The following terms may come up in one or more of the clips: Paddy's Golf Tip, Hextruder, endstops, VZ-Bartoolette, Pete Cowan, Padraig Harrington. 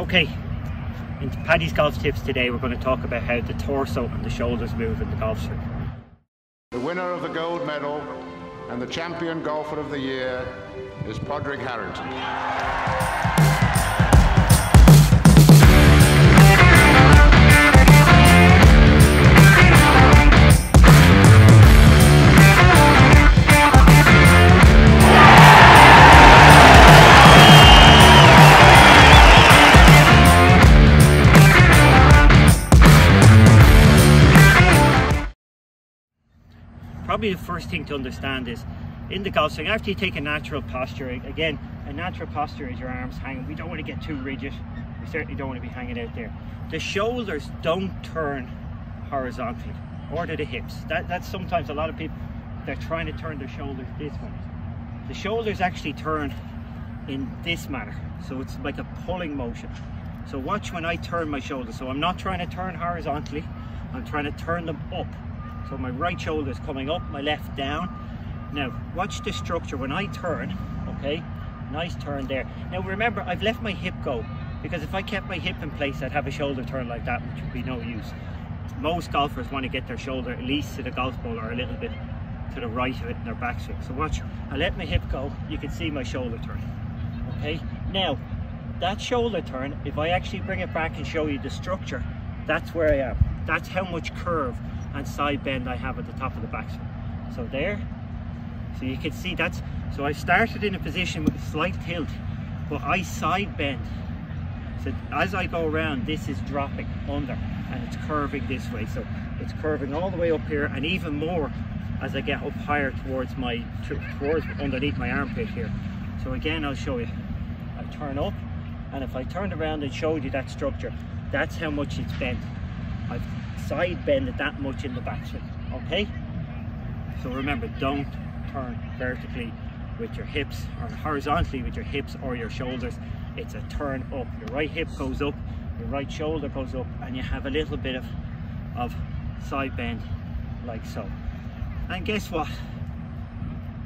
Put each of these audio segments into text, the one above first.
Okay, in Paddy's Golf Tips today we're going to talk about how the torso and the shoulders move in the golf swing. The winner of the gold medal and the champion golfer of the year is Padraig Harrington. Probably the first thing to understand is in the golf swing, after you take a natural posture, again, a natural posture is your arms hanging. We don't want to get too rigid. We certainly don't want to be hanging out there. The shoulders don't turn horizontally or to the hips. That's sometimes a lot of people, they're trying to turn their shoulders this way. The shoulders actually turn in this manner. So it's like a pulling motion. So watch when I turn my shoulders. So I'm not trying to turn horizontally. I'm trying to turn them up. So my right shoulder is coming up, my left down. Now, watch the structure when I turn, okay? Nice turn there. Now remember, I've left my hip go, because if I kept my hip in place, I'd have a shoulder turn like that, which would be no use. Most golfers want to get their shoulder at least to the golf ball or a little bit to the right of it in their backswing. So watch, I let my hip go, you can see my shoulder turn, okay? Now, that shoulder turn, if I actually bring it back and show you the structure, that's where I am. That's how much curve and side bend I have at the top of the backswing. So there, so you can see that's, so I started in a position with a slight tilt, but I side bend. So as I go around, this is dropping under and it's curving this way. So it's curving all the way up here and even more as I get up higher towards my, underneath my armpit here. So again, I'll show you. I turn up, and if I turned around and showed you that structure, that's how much it's bent. I've side bended that much in the backswing, okay? So remember, don't turn vertically with your hips or horizontally with your hips or your shoulders. It's a turn up. Your right hip goes up, your right shoulder goes up, and you have a little bit of side bend like so. And guess what?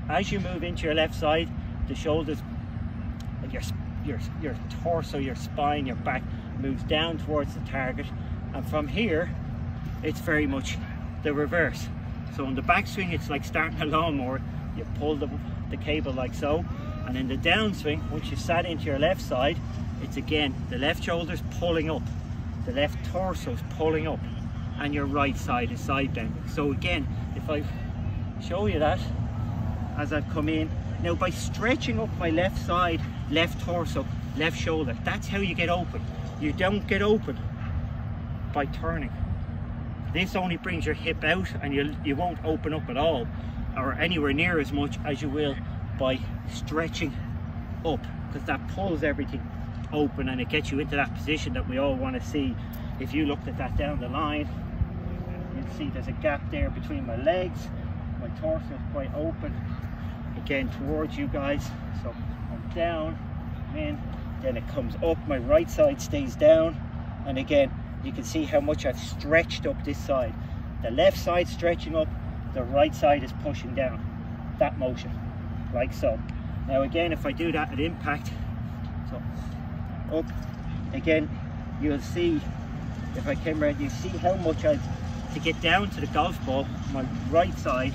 As you move into your left side, the shoulders, your torso, your spine, your back moves down towards the target. And from here, it's very much the reverse. So on the backswing, it's like starting a lawnmower. You pull the cable like so. And in the downswing, once you've sat into your left side, it's again, the left shoulder's pulling up. The left torso's pulling up. And your right side is side bending. So again, if I show you that, as I've come in. Now by stretching up my left side, left torso, left shoulder, that's how you get open. You don't get open by turning. This only brings your hip out and you won't open up at all or anywhere near as much as you will by stretching up, because that pulls everything open and it gets you into that position that we all want to see. If you looked at that down the line, you'd see there's a gap there between my legs. My torso is quite open again towards you guys. So I'm down, I'm in, then it comes up, my right side stays down, and again you can see how much I've stretched up this side. The left side stretching up, the right side is pushing down. That motion, like so. Now again, if I do that at impact, so up, again, you'll see, if I came around, you see how much I've, to get down to the golf ball, my right side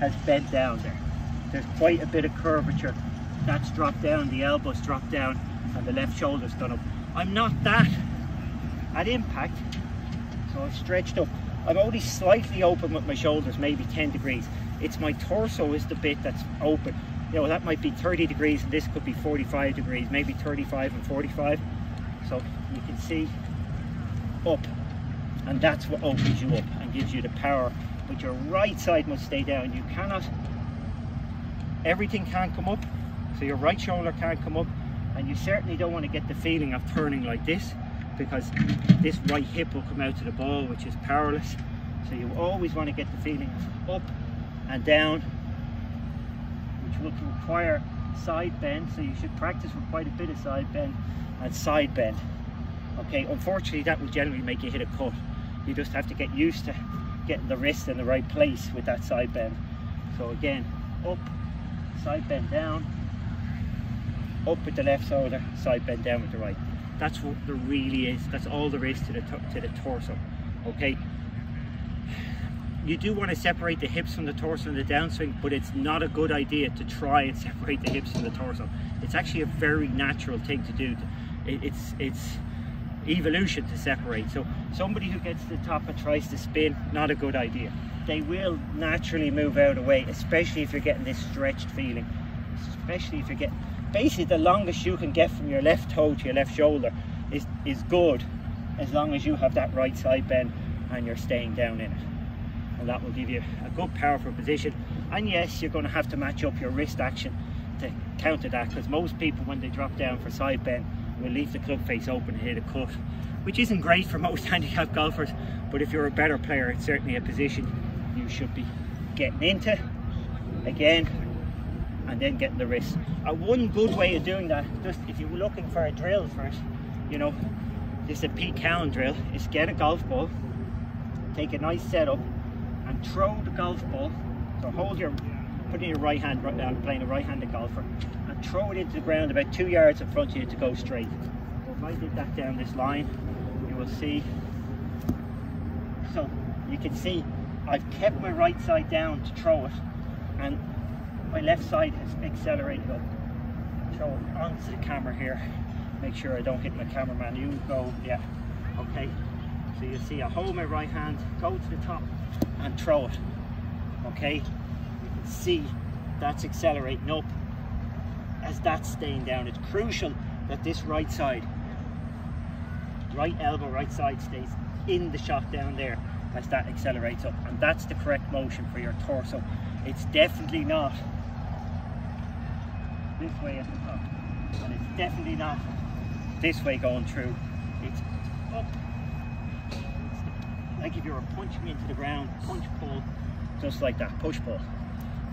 has bent down there. There's quite a bit of curvature. That's dropped down, the elbow's dropped down, and the left shoulder's done up. I'm not that at impact, so I've stretched up. I'm only slightly open with my shoulders, maybe 10 degrees. It's my torso is the bit that's open. You know, that might be 30 degrees, and this could be 45 degrees, maybe 35 and 45. So you can see up, and that's what opens you up and gives you the power. But your right side must stay down. You cannot, everything can't come up. So your right shoulder can't come up, and you certainly don't want to get the feeling of turning like this, because this right hip will come out to the ball, which is powerless. So you always want to get the feeling up and down, which will require side bend. So you should practice with quite a bit of side bend and side bend. Okay, unfortunately that will generally make you hit a cut. You just have to get used to getting the wrist in the right place with that side bend. So again, up, side bend down, up with the left shoulder, side bend down with the right. That's what there really is. That's all there is to the torso. Okay. You do want to separate the hips from the torso in the downswing, but it's not a good idea to try and separate the hips from the torso. It's actually a very natural thing to do. It's evolution to separate. So somebody who gets to the top and tries to spin, not a good idea. They will naturally move out of the way, especially if you're getting this stretched feeling. Especially if you're getting, basically the longest you can get from your left toe to your left shoulder is good, as long as you have that right side bend and you're staying down in it. And that will give you a good powerful position. And yes, you're going to have to match up your wrist action to counter that, because most people, when they drop down for side bend, will leave the club face open and hit a cut, which isn't great for most handicap golfers. But if you're a better player, it's certainly a position you should be getting into again, and then getting the wrist. One good way of doing that, just if you're looking for a drill first, you know, this is a Pete Cowan drill, is get a golf ball, take a nice setup, and throw the golf ball. So hold your, put in your right hand, right now, playing a right-handed golfer, and throw it into the ground about 2 yards in front of you to go straight. So if I did that down this line, you will see. So you can see I've kept my right side down to throw it, and my left side has accelerated up. Throw it onto the camera here. Make sure I don't hit my cameraman. You go, yeah, okay. So you see I hold my right hand, go to the top and throw it. Okay, you can see that's accelerating up as that's staying down. It's crucial that this right side, right elbow, right side stays in the shot down there as that accelerates up, and that's the correct motion for your torso. It's definitely not this way at the top, and it's definitely not this way going through. It's up. It's like if you were punching into the ground, punch pull, just like that, push pull.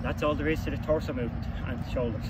That's all there is to the torso movement and the shoulders.